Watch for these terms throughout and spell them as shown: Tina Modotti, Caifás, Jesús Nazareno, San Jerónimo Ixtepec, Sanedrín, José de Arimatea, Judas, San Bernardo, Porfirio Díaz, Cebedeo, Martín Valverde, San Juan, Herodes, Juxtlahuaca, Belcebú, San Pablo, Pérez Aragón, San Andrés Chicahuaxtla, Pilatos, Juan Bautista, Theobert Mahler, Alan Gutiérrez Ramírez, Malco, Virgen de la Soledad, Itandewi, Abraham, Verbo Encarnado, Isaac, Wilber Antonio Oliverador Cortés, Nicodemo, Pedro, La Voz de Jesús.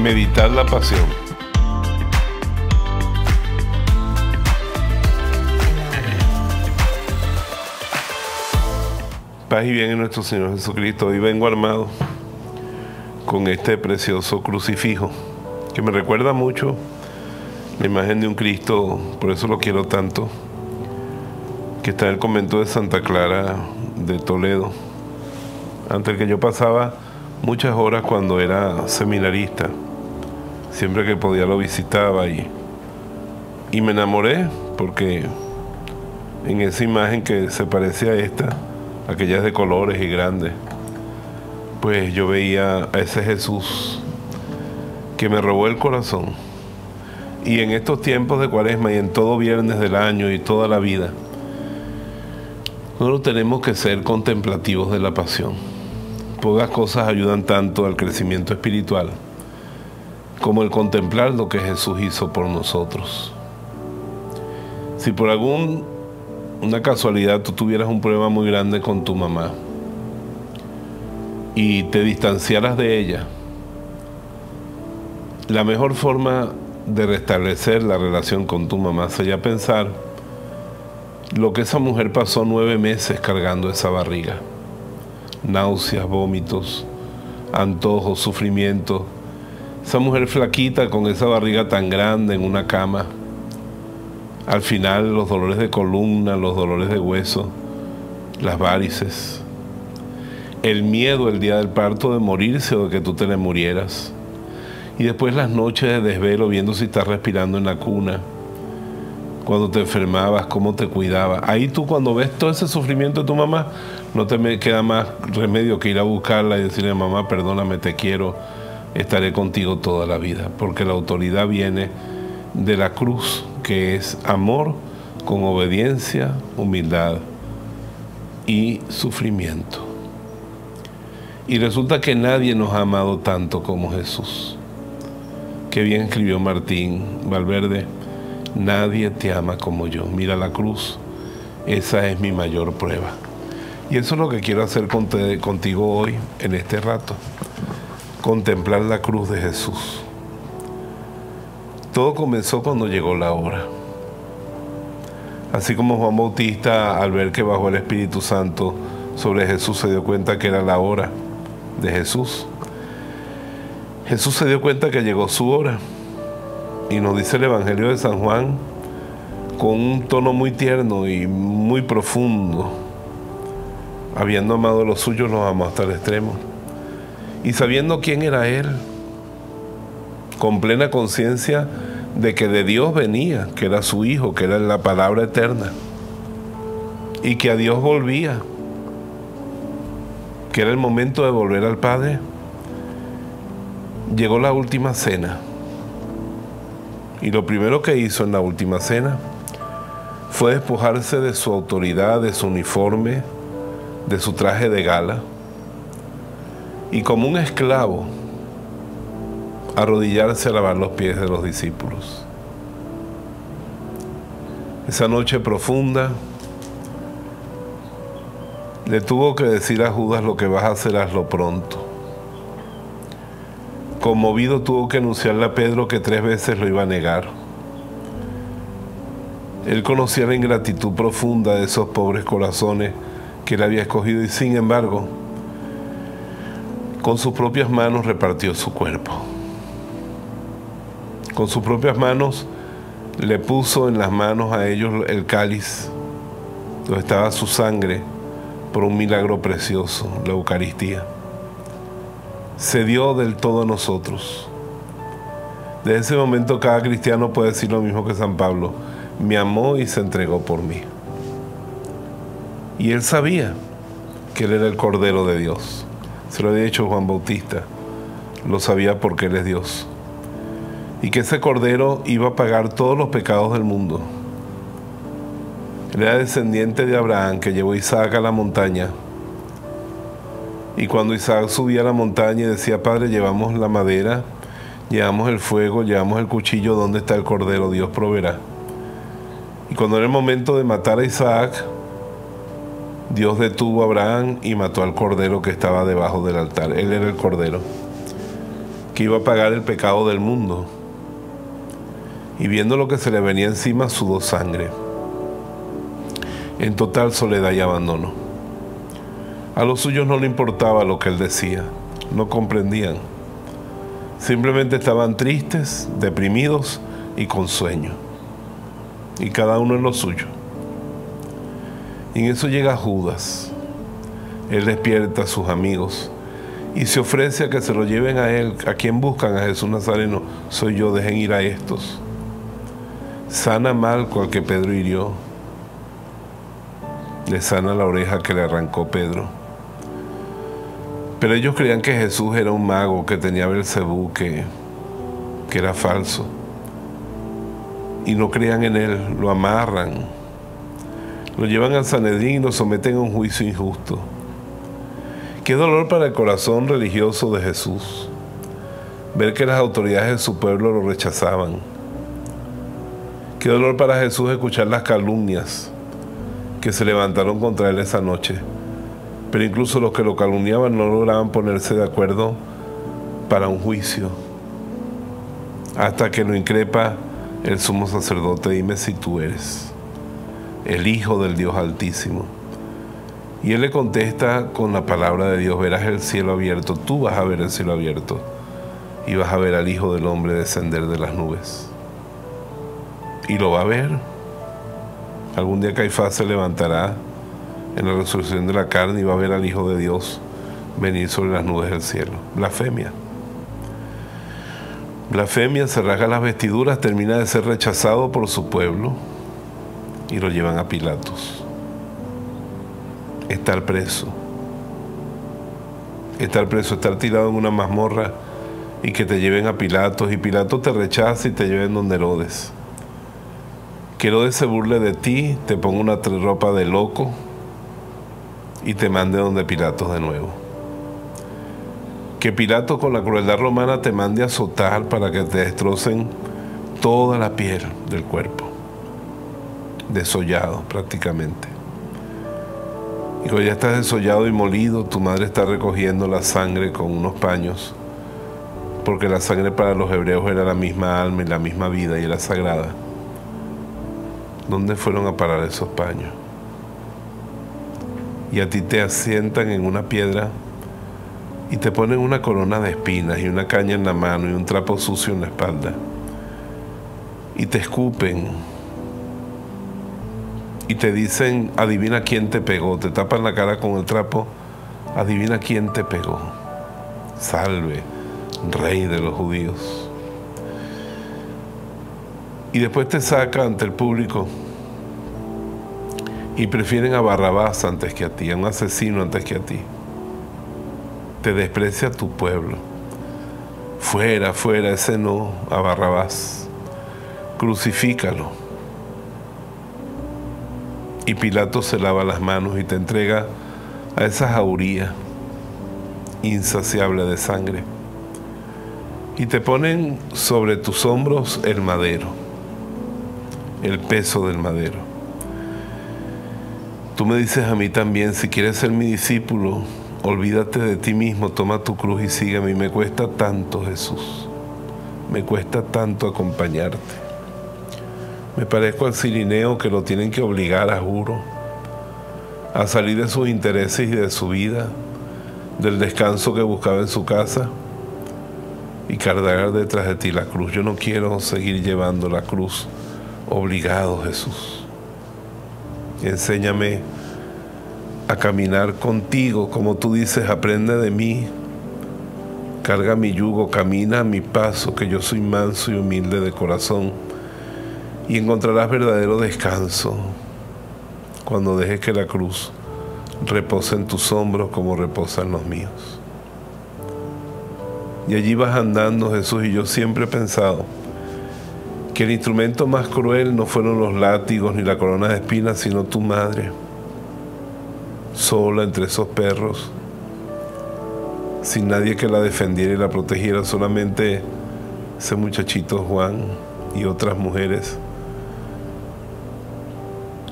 meditar la pasión. Paz y bien en nuestro Señor Jesucristo. Hoy vengo armado con este precioso crucifijo que me recuerda mucho la imagen de un Cristo, por eso lo quiero tanto, que está en el convento de Santa Clara de Toledo, ante el que yo pasaba muchas horas cuando era seminarista. Siempre que podía lo visitaba y me enamoré porque en esa imagen que se parece a esta, aquellas de colores y grandes, pues yo veía a ese Jesús que me robó el corazón. Y en estos tiempos de Cuaresma y en todo viernes del año y toda la vida, nosotros tenemos que ser contemplativos de la pasión. Pocas cosas ayudan tanto al crecimiento espiritual como el contemplar lo que Jesús hizo por nosotros. Si por alguna casualidad tú tuvieras un problema muy grande con tu mamá y te distanciaras de ella, la mejor forma de restablecer la relación con tu mamá sería pensar lo que esa mujer pasó 9 meses cargando esa barriga. Náuseas, vómitos, antojos, sufrimiento. Esa mujer flaquita con esa barriga tan grande en una cama. Al final los dolores de columna, los dolores de hueso, las varices. El miedo el día del parto de morirse o de que tú te le murieras. Y después las noches de desvelo viendo si estás respirando en la cuna. Cuando te enfermabas, cómo te cuidaba. Ahí tú, cuando ves todo ese sufrimiento de tu mamá, no te queda más remedio que ir a buscarla y decirle: mamá, perdóname, te quiero, estaré contigo toda la vida. Porque la autoridad viene de la cruz, que es amor con obediencia, humildad y sufrimiento. Y resulta que nadie nos ha amado tanto como Jesús. Qué bien escribió Martín Valverde: nadie te ama como yo. Mira la cruz, esa es mi mayor prueba. Y eso es lo que quiero hacer contigo hoy, en este rato. Contemplar la cruz de Jesús. Todo comenzó cuando llegó la hora. Así como Juan Bautista, al ver que bajó el Espíritu Santo sobre Jesús, se dio cuenta que era la hora de Jesús. Jesús se dio cuenta que llegó su hora. Y nos dice el Evangelio de San Juan con un tono muy tierno y muy profundo: habiendo amado a los suyos, los amó hasta el extremo. Y sabiendo quién era Él, con plena conciencia de que de Dios venía, que era su Hijo, que era la palabra eterna, y que a Dios volvía, que era el momento de volver al Padre, llegó la última cena. Y lo primero que hizo en la última cena fue despojarse de su autoridad, de su uniforme, de su traje de gala. Y como un esclavo, arrodillarse a lavar los pies de los discípulos. Esa noche profunda le tuvo que decir a Judas: lo que vas a hacer, hazlo pronto. Conmovido tuvo que anunciarle a Pedro que 3 veces lo iba a negar. Él conocía la ingratitud profunda de esos pobres corazones que él había escogido, y sin embargo, con sus propias manos repartió su cuerpo. Con sus propias manos le puso en las manos a ellos el cáliz donde estaba su sangre, por un milagro precioso, la Eucaristía. Se dio del todo a nosotros. Desde ese momento cada cristiano puede decir lo mismo que San Pablo: me amó y se entregó por mí. Y él sabía que él era el Cordero de Dios. Se lo había dicho Juan Bautista. Lo sabía porque él es Dios. Y que ese Cordero iba a pagar todos los pecados del mundo. Él era descendiente de Abraham, que llevó a Isaac a la montaña. Y cuando Isaac subía a la montaña y decía: Padre, llevamos la madera, llevamos el fuego, llevamos el cuchillo, ¿dónde está el Cordero? Dios proveerá. Y cuando era el momento de matar a Isaac, Dios detuvo a Abraham y mató al Cordero que estaba debajo del altar. Él era el Cordero. que iba a pagar el pecado del mundo, y viendo lo que se le venía encima, sudó sangre, en total soledad y abandono. A los suyos no le importaba lo que él decía, no comprendían, simplemente estaban tristes, deprimidos y con sueño, y cada uno en lo suyo. Y en eso llega Judas. Él despierta a sus amigos y se ofrece a que se lo lleven a él. ¿A quien buscan? A Jesús Nazareno. Soy yo, dejen ir a estos. Sana a Malco, al que Pedro hirió. Le sana la oreja que le arrancó Pedro. Pero ellos creían que Jesús era un mago, que tenía Belcebú, que era falso. Y no creían en él, lo amarran. Lo llevan al Sanedrín y lo someten a un juicio injusto. Qué dolor para el corazón religioso de Jesús, ver que las autoridades de su pueblo lo rechazaban. Qué dolor para Jesús escuchar las calumnias que se levantaron contra él esa noche. Pero incluso los que lo calumniaban no lograban ponerse de acuerdo para un juicio, hasta que lo increpa el sumo sacerdote: dime si tú eres el Hijo del Dios Altísimo. Y él le contesta con la palabra de Dios: verás el cielo abierto, tú vas a ver el cielo abierto y vas a ver al Hijo del Hombre descender de las nubes. Y lo va a ver. Algún día Caifás se levantará en la resurrección de la carne y va a ver al Hijo de Dios venir sobre las nubes del cielo. Blasfemia. Blasfemia, se rasga las vestiduras, termina de ser rechazado por su pueblo y lo llevan a Pilatos. Estar preso. Estar preso, estar tirado en una mazmorra y que te lleven a Pilatos. Y Pilatos te rechaza y te lleven donde Herodes. Que Herodes se burle de ti, te ponga una ropa de loco y te mande donde Pilatos de nuevo. Que Pilatos, con la crueldad romana, te mande a azotar para que te destrocen toda la piel del cuerpo. Desollado prácticamente. Y cuando ya estás desollado y molido, tu madre está recogiendo la sangre con unos paños, porque la sangre para los hebreos era la misma alma y la misma vida, y era sagrada. ¿Dónde fueron a parar esos paños? Y a ti te asientan en una piedra y te ponen una corona de espinas y una caña en la mano y un trapo sucio en la espalda, y te escupen y te dicen: adivina quién te pegó. Te tapan la cara con el trapo: adivina quién te pegó. Salve, Rey de los judíos. Y después te sacan ante el público y prefieren a Barrabás antes que a ti, a un asesino antes que a ti. Te desprecia tu pueblo. Fuera, fuera, ese no, a Barrabás. Crucifícalo. Y Pilato se lava las manos y te entrega a esa jauría insaciable de sangre. Y te ponen sobre tus hombros el madero, el peso del madero. Tú me dices a mí también: si quieres ser mi discípulo, olvídate de ti mismo, toma tu cruz y sígueme. Y me cuesta tanto, Jesús, me cuesta tanto acompañarte. Me parezco al cirineo, que lo tienen que obligar, a juro, a salir de sus intereses y de su vida, del descanso que buscaba en su casa, y cargar detrás de ti la cruz. Yo no quiero seguir llevando la cruz obligado, Jesús. Enséñame a caminar contigo, como tú dices: aprende de mí, carga mi yugo, camina a mi paso, que yo soy manso y humilde de corazón. Y encontrarás verdadero descanso cuando dejes que la cruz repose en tus hombros como reposan los míos. Y allí vas andando, Jesús. Y yo siempre he pensado que el instrumento más cruel no fueron los látigos ni la corona de espinas, sino tu madre, sola entre esos perros, sin nadie que la defendiera y la protegiera, solamente ese muchachito Juan y otras mujeres.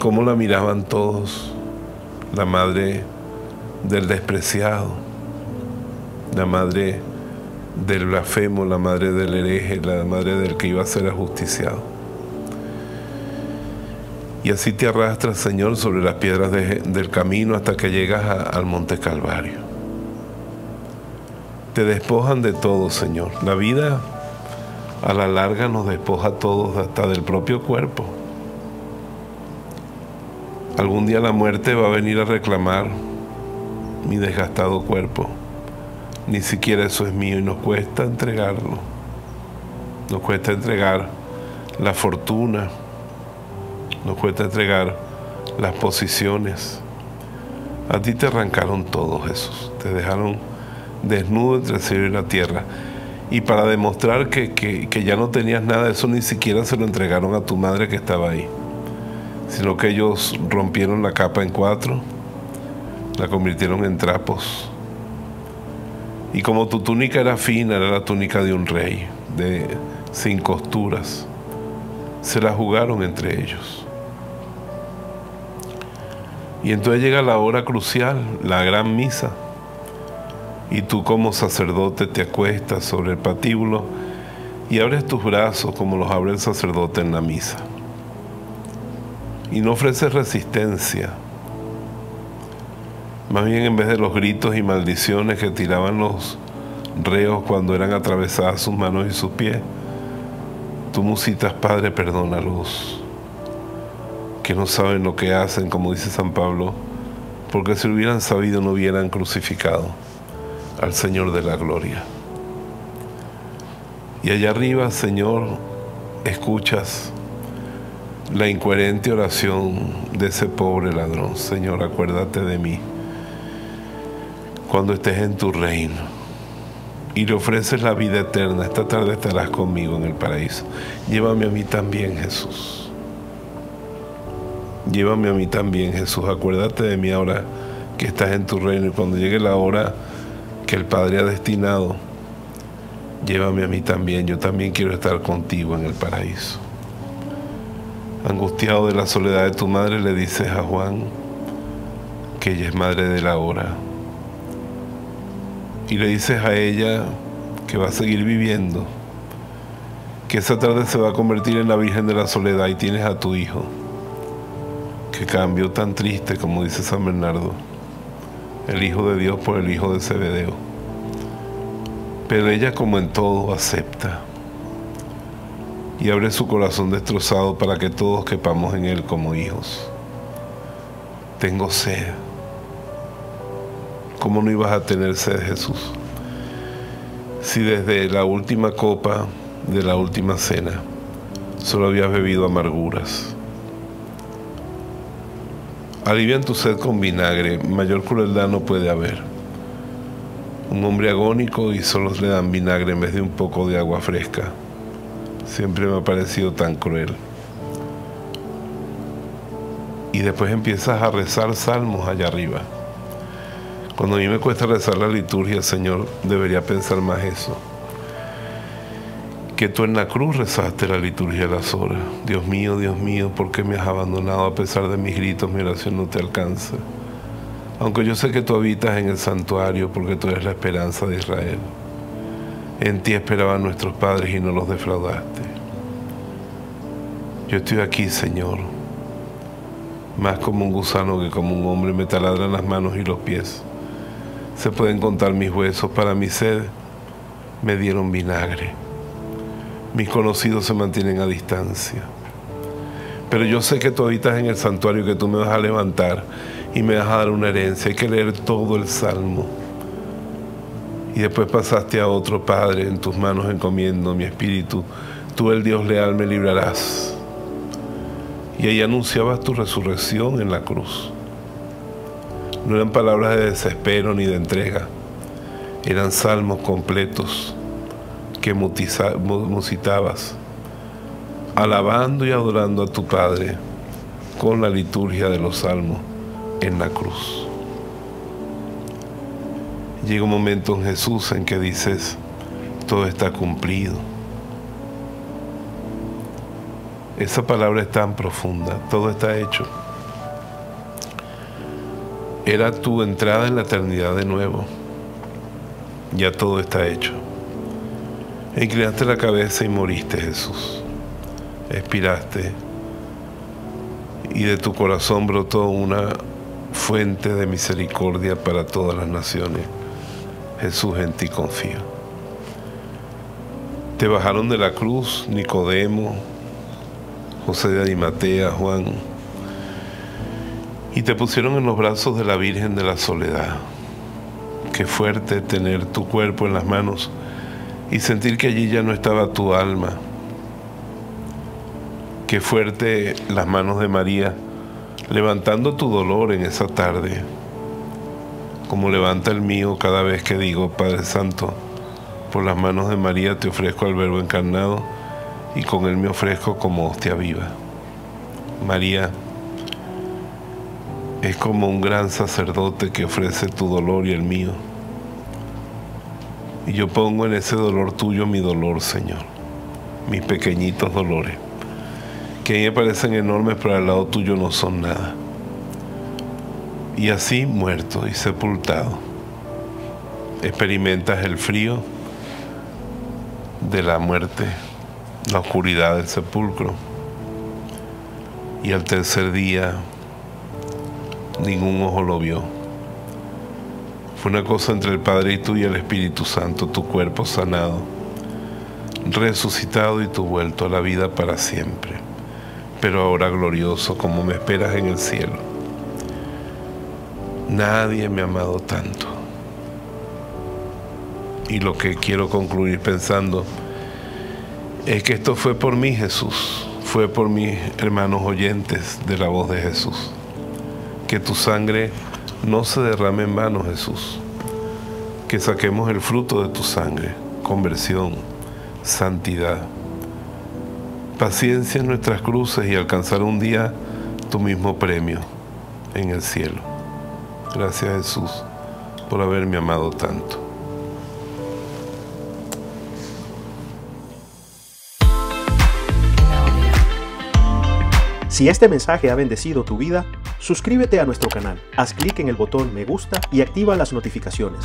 Cómo la miraban todos, la madre del despreciado, la madre del blasfemo, la madre del hereje, la madre del que iba a ser ajusticiado. Y así te arrastras, Señor, sobre las piedras del camino hasta que llegas al Monte Calvario. Te despojan de todo, Señor. La vida a la larga nos despoja a todos, hasta del propio cuerpo. Algún día la muerte va a venir a reclamar mi desgastado cuerpo. Ni siquiera eso es mío y nos cuesta entregarlo. Nos cuesta entregar la fortuna, nos cuesta entregar las posiciones. A ti te arrancaron todo, Jesús. Te dejaron desnudo entre el cielo y la tierra. Y para demostrar que ya no tenías nada, eso ni siquiera se lo entregaron a tu madre que estaba ahí, sino que ellos rompieron la capa en cuatro, la convirtieron en trapos. Y como tu túnica era fina, era la túnica de un rey, sin costuras, se la jugaron entre ellos. Y entonces llega la hora crucial, la gran misa, y tú como sacerdote te acuestas sobre el patíbulo y abres tus brazos como los abre el sacerdote en la misa. Y no ofreces resistencia. Más bien, en vez de los gritos y maldiciones que tiraban los reos cuando eran atravesadas sus manos y sus pies, tú musitas: Padre, perdónalos, que no saben lo que hacen, como dice San Pablo, porque si hubieran sabido no hubieran crucificado al Señor de la gloria. Y allá arriba, Señor, escuchas la incoherente oración de ese pobre ladrón: Señor, acuérdate de mí cuando estés en tu reino. Y le ofreces la vida eterna: esta tarde estarás conmigo en el paraíso. Llévame a mí también, Jesús. Llévame a mí también, Jesús. Acuérdate de mí ahora que estás en tu reino. Y cuando llegue la hora que el Padre ha destinado, llévame a mí también. Yo también quiero estar contigo en el paraíso. Angustiado de la soledad de tu madre, le dices a Juan que ella es madre de la hora. Y le dices a ella que va a seguir viviendo, que esa tarde se va a convertir en la Virgen de la Soledad, y tienes a tu hijo. Qué cambio tan triste, como dice San Bernardo, el Hijo de Dios por el hijo de Cebedeo. Pero ella, como en todo, acepta y abre su corazón destrozado para que todos quepamos en él como hijos. Tengo sed. ¿Cómo no ibas a tener sed, Jesús? Si desde la última copa de la última cena solo habías bebido amarguras. Alivian tu sed con vinagre. Mayor crueldad no puede haber. Un hombre agónico y solo le dan vinagre en vez de un poco de agua fresca. Siempre me ha parecido tan cruel. Y después empiezas a rezar salmos allá arriba. Cuando a mí me cuesta rezar la liturgia, Señor, debería pensar más eso. Que tú en la cruz rezaste la liturgia de las horas. Dios mío, ¿por qué me has abandonado? A pesar de mis gritos, mi oración no te alcanza. Aunque yo sé que tú habitas en el santuario, porque tú eres la esperanza de Israel. En ti esperaban nuestros padres y no los defraudaste. Yo estoy aquí, Señor, más como un gusano que como un hombre. Me taladran las manos y los pies. Se pueden contar mis huesos. Para mi sed me dieron vinagre. Mis conocidos se mantienen a distancia. Pero yo sé que tú habitas en el santuario, que tú me vas a levantar y me vas a dar una herencia. Hay que leer todo el Salmo. Y después pasaste a otro: Padre, en tus manos encomiendo mi espíritu. Tú, el Dios leal, me librarás. Y ahí anunciabas tu resurrección en la cruz. No eran palabras de desespero ni de entrega. Eran salmos completos que musitabas, alabando y adorando a tu Padre con la liturgia de los salmos en la cruz. Llega un momento en Jesús en que dices: todo está cumplido. Esa palabra es tan profunda: todo está hecho. Era tu entrada en la eternidad de nuevo. Ya todo está hecho. Inclinaste la cabeza y moriste, Jesús. Expiraste y de tu corazón brotó una fuente de misericordia para todas las naciones. Jesús, en ti confío. Te bajaron de la cruz Nicodemo, José de Arimatea, Juan, y te pusieron en los brazos de la Virgen de la Soledad. Qué fuerte tener tu cuerpo en las manos y sentir que allí ya no estaba tu alma. Qué fuerte las manos de María levantando tu dolor en esa tarde, como levanta el mío cada vez que digo: Padre Santo, por las manos de María te ofrezco al Verbo Encarnado y con él me ofrezco como hostia viva. María es como un gran sacerdote que ofrece tu dolor y el mío. Y yo pongo en ese dolor tuyo mi dolor, Señor, mis pequeñitos dolores, que a mí me parecen enormes, pero al lado tuyo no son nada. Y así, muerto y sepultado, experimentas el frío de la muerte, la oscuridad del sepulcro. Y al tercer día, ningún ojo lo vio. Fue una cosa entre el Padre y tú y el Espíritu Santo, tu cuerpo sanado, resucitado y tu vuelto a la vida para siempre, pero ahora glorioso, como me esperas en el cielo. Nadie me ha amado tanto. Y lo que quiero concluir pensando es que esto fue por mí, Jesús, fue por mis hermanos oyentes de La Voz de Jesús. Que tu sangre no se derrame en vano, Jesús. Que saquemos el fruto de tu sangre: conversión, santidad, paciencia en nuestras cruces, y alcanzar un día tu mismo premio en el cielo. Gracias, Jesús, por haberme amado tanto. Si este mensaje ha bendecido tu vida, suscríbete a nuestro canal, haz clic en el botón me gusta y activa las notificaciones.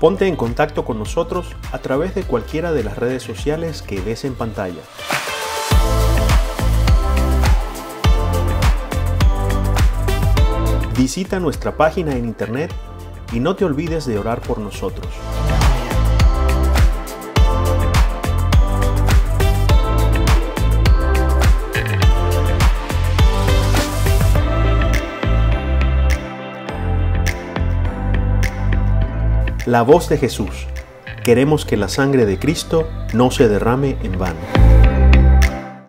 Ponte en contacto con nosotros a través de cualquiera de las redes sociales que ves en pantalla. Visita nuestra página en internet y no te olvides de orar por nosotros. La Voz de Jesús. Queremos que la sangre de Cristo no se derrame en vano.